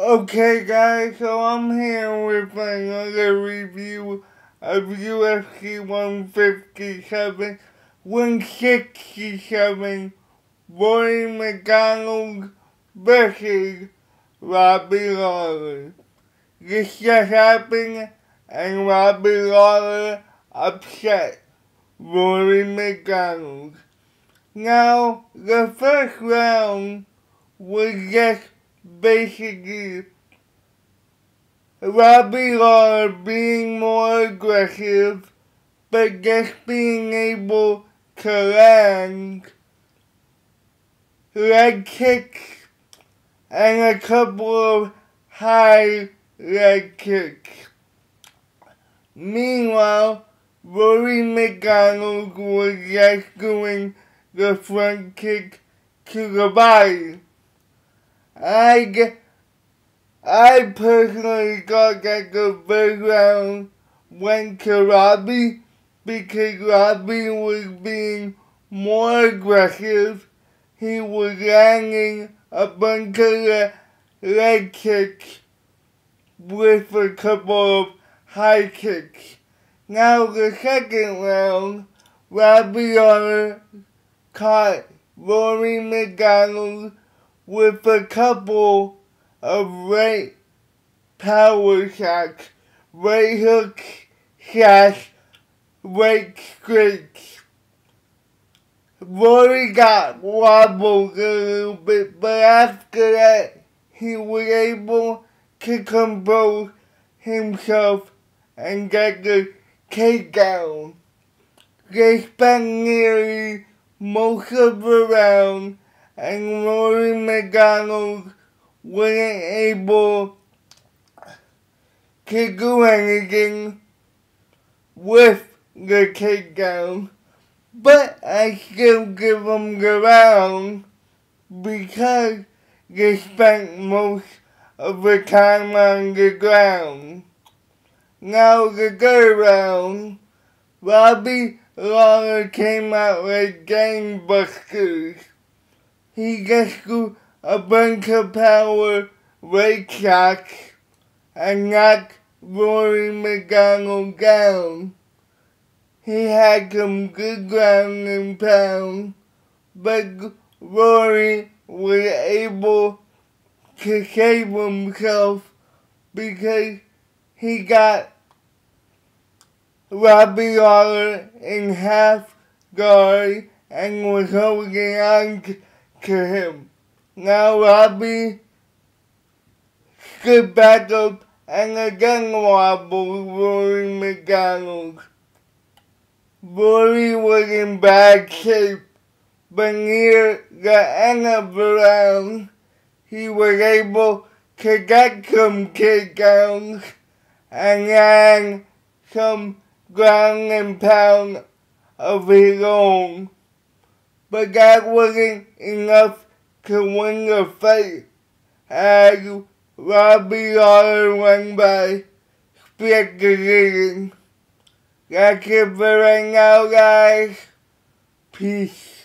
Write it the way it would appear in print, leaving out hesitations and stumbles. Okay guys, so I'm here with another review of UFC 157, 167, Rory MacDonald versus Robbie Lawler. This just happened and Robbie Lawler upset Rory MacDonald. Now, the first round was just basically Robbie Lawler being more aggressive, but just being able to land leg kicks and a couple of high leg kicks. Meanwhile, Rory MacDonald was just doing the front kick to the body. I personally thought that the first round went to Robbie because Robbie was being more aggressive. He was landing a bunch of leg kicks with a couple of high kicks. Now the second round, Robbie Lawler caught Rory MacDonald with a couple of right power shots, right hooks, shots, right straights. Rory got wobbled a little bit, but after that, he was able to control himself and get the takedown. They spent nearly most of the round, and Rory MacDonald wasn't able to do anything with the takedown. But I still give him the round because they spent most of the time on the ground. Now the third round, Robbie Lawler came out like gangbusters. He just threw a bunch of power right shots and knocked Rory MacDonald down. He had some good ground and pound, but Rory was able to save himself because he got Robbie Lawler in half guard and was holding on to him. Now Robbie stood back up and again wobbled Rory MacDonald. Rory was in bad shape, but near the end of the round, he was able to get some takedowns and land some ground and pound of his own. But that wasn't enough to win the fight, as Robbie Lawler won by split decision. That's it for right now, guys. Peace.